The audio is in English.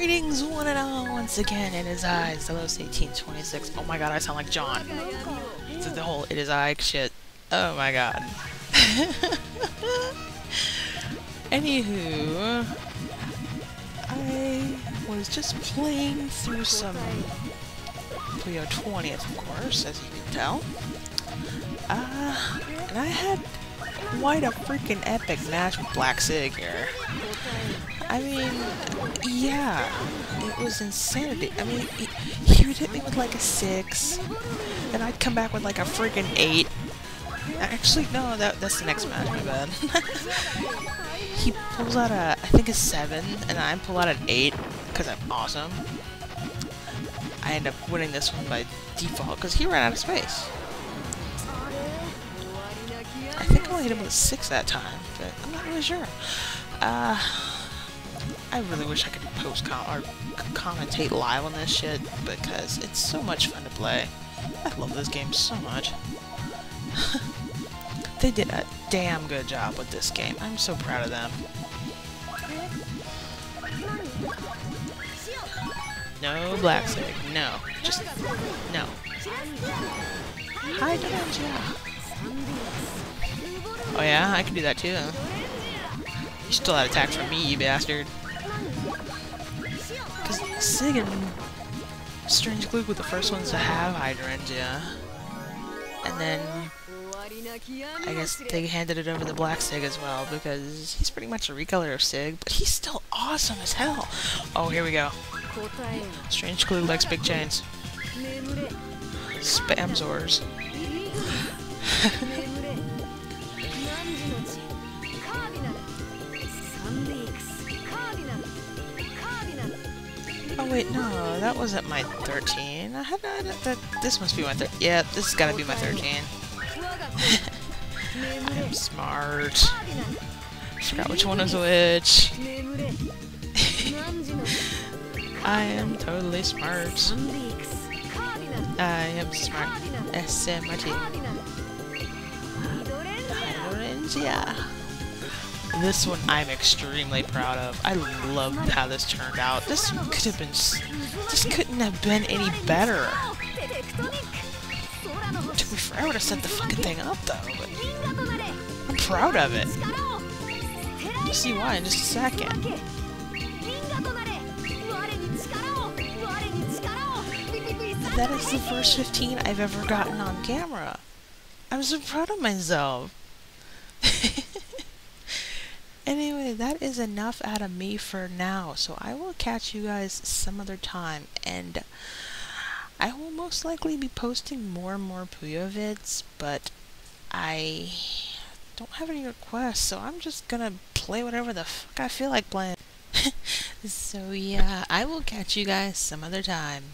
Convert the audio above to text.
Greetings, one and all, once again, it is I, Zelos 1826. Oh my god, I sound like John. It's the whole it is I shit. Oh my god. Anywho, I was just playing through some Puyo 20th, of course, as you can tell. And I had quite a freaking epic match with Black Sig here. I mean, yeah, it was insanity. I mean, he would hit me with like a 6, and I'd come back with like a freaking 8. Actually, no, that's the next match, my bad. He pulls out a, I think a 7, and I pull out an 8, because I'm awesome. I end up winning this one by default, because he ran out of space. I think I only hit him with a 6 that time, but I'm not really sure. I really wish I could commentate live on this shit, because it's so much fun to play. I love this game so much. They did a damn good job with this game. I'm so proud of them. No Black Sig. No. Just no. Hydrangea. Oh yeah, I can do that too. You still had attack from me, you bastard. Because Sig and Strange Klug were the first ones to have Hydrangea. And then I guess they handed it over to Black Sig as well, because he's pretty much a recolor of Sig, but he's still awesome as hell. Oh, here we go. Strange Klug likes big chains. Spam Zors. Oh wait, no, that wasn't my 13. I had that. This must be my 13. Yeah, this has got to be my 13. I'm smart. I forgot which one was which. I am totally smart. I am smart. S-M-R-T. Hydrangea. This one I'm extremely proud of. I love how this turned out. This couldn't have been any better. To be fair, I would have set the fucking thing up though. But I'm proud of it. You'll see why in just a second. That is the first 15 I've ever gotten on camera. I'm so proud of myself. Anyway, that is enough out of me for now, so I will catch you guys some other time, and I will most likely be posting more and more Puyo vids, but I don't have any requests, so I'm just gonna play whatever the fuck I feel like playing. So yeah, I will catch you guys some other time.